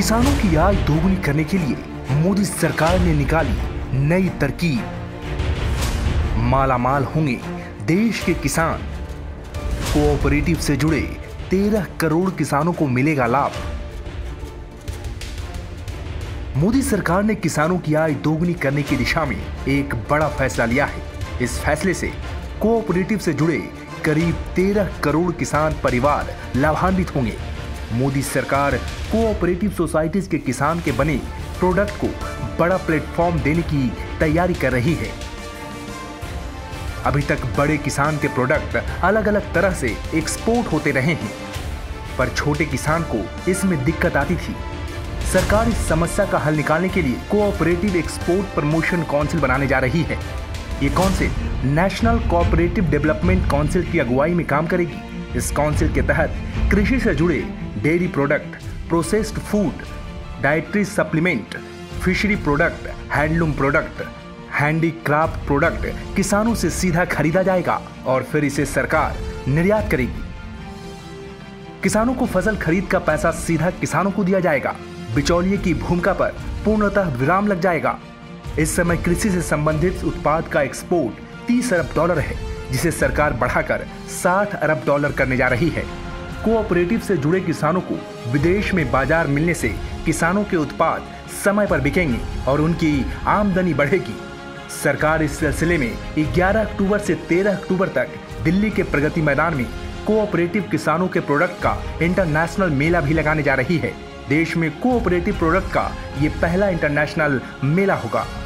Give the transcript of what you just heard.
किसानों की आय दोगुनी करने के लिए मोदी सरकार ने निकाली नई तरकीब। मालामाल होंगे देश के किसान। कोऑपरेटिव से जुड़े 13 करोड़ किसानों को मिलेगा लाभ। मोदी सरकार ने किसानों की आय दोगुनी करने की दिशा में एक बड़ा फैसला लिया है। इस फैसले से कोऑपरेटिव से जुड़े करीब 13 करोड़ किसान परिवार लाभान्वित होंगे। मोदी सरकार कोऑपरेटिव सोसाइटीज के किसान के बने प्रोडक्ट को बड़ा प्लेटफॉर्म देने की तैयारी कर रही है। अभी तक बड़े किसान के प्रोडक्ट अलग अलग तरह से एक्सपोर्ट होते रहे हैं, पर छोटे किसान को इसमें दिक्कत आती थी। सरकार इस समस्या का हल निकालने के लिए कोऑपरेटिव एक्सपोर्ट प्रमोशन काउंसिल बनाने जा रही है। ये council national cooperative development council की अगुवाई में काम करेगी। इस काउंसिल के तहत कृषि से जुड़े dairy product, processed food, dietary supplement, fishery product, handloom product, handicraft product किसानों से सीधा खरीदा जाएगा और फिर इसे सरकार निर्यात करेगी। किसानों को फसल खरीद का पैसा सीधा किसानों को दिया जाएगा। बिचौलिए की भूमिका पर पूर्णतः विराम लग जाएगा। इस समय कृषि से संबंधित उत्पाद का एक्सपोर्ट 30 अरब डॉलर है, जिसे सरकार बढ़ाकर 60 अरब डॉलर करने जा रही है। कोऑपरेटिव से जुड़े किसानों को विदेश में बाजार मिलने से किसानों के उत्पाद समय पर बिकेंगे और उनकी आमदनी बढ़ेगी। सरकार इस सिलसिले में 11 अक्टूबर से 13 अक्टूबर तक दिल्ली के प्रगति मैदान में कोऑपरेटिव किसानों के प्रोडक्ट का इंटरनेशनल मेला भी लगाने जा रही है। देश में कोऑपरेटिव प्रोडक्ट का ये पहला इंटरनेशनल मेला होगा।